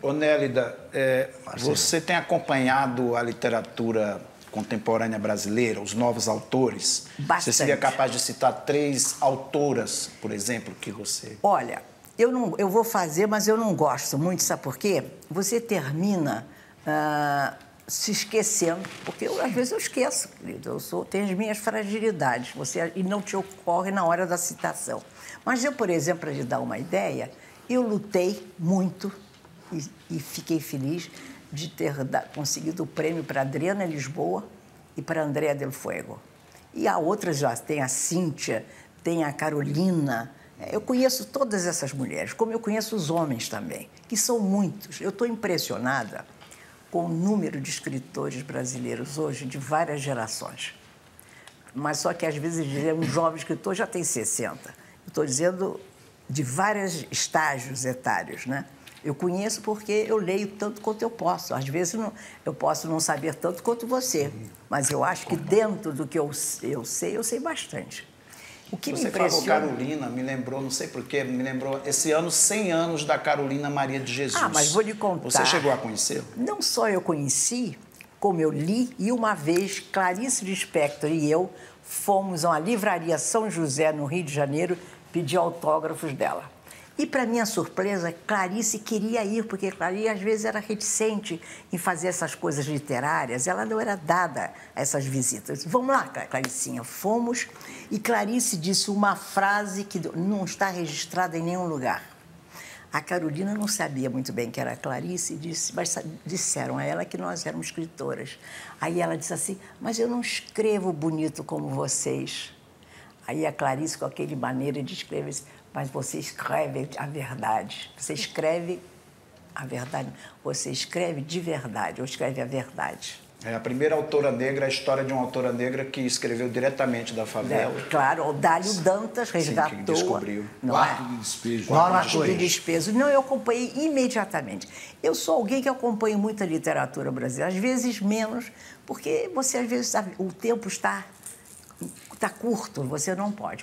Ô Nélida, você tem acompanhado a literatura contemporânea brasileira, os novos autores? Bastante. Você seria capaz de citar 3 autoras, por exemplo, que você... Olha, eu vou fazer, mas eu não gosto muito, sabe por quê? Você termina se esquecendo, porque às vezes eu esqueço, querido, tenho as minhas fragilidades, e não te ocorre na hora da citação. Mas eu, por exemplo, para lhe dar uma ideia, eu lutei muito e fiquei feliz de ter conseguido o prêmio para Adriana Lisboa e para Andréa Del Fuego. E há outras já, tem a Cíntia, tem a Carolina. Eu conheço todas essas mulheres, como eu conheço os homens também, que são muitos. Eu estou impressionada com o número de escritores brasileiros hoje, de várias gerações. Mas só que, às vezes, um jovem escritor já tem 60. Estou dizendo de vários estágios etários, né? Eu conheço porque eu leio tanto quanto eu posso. Às vezes, eu posso não saber tanto quanto você, mas eu acho que dentro do que eu sei bastante. O que me impressiona... Você falou Carolina, me lembrou, não sei porquê, me lembrou esse ano 100 anos da Carolina Maria de Jesus. Ah, mas vou lhe contar. Você chegou a conhecê-la? Não só eu conheci, como eu li, e uma vez Clarice Lispector e eu fomos a uma livraria São José, no Rio de Janeiro, pedir autógrafos dela. E, para minha surpresa, Clarice queria ir, porque Clarice, às vezes, era reticente em fazer essas coisas literárias. Ela não era dada a essas visitas. Vamos lá, Claricinha. Fomos. E Clarice disse uma frase que não está registrada em nenhum lugar. A Carolina não sabia muito bem que era Clarice, disse, mas disseram a ela que nós éramos escritoras. Aí ela disse assim, mas eu não escrevo bonito como vocês. Aí a Clarice, com aquele maneira de escrever, disse, mas você escreve a verdade. Você escreve a verdade. Você escreve de verdade, ou escreve a verdade. É a primeira autora negra, a história de uma autora negra que escreveu diretamente da favela. É, claro, o Dálio Dantas resgatou. Sim, que descobriu. Quarto de despejo. Quarto de despejo. Não, eu acompanhei imediatamente. Eu sou alguém que acompanho muita literatura brasileira, às vezes menos, porque você, às vezes, sabe, o tempo está curto, você não pode.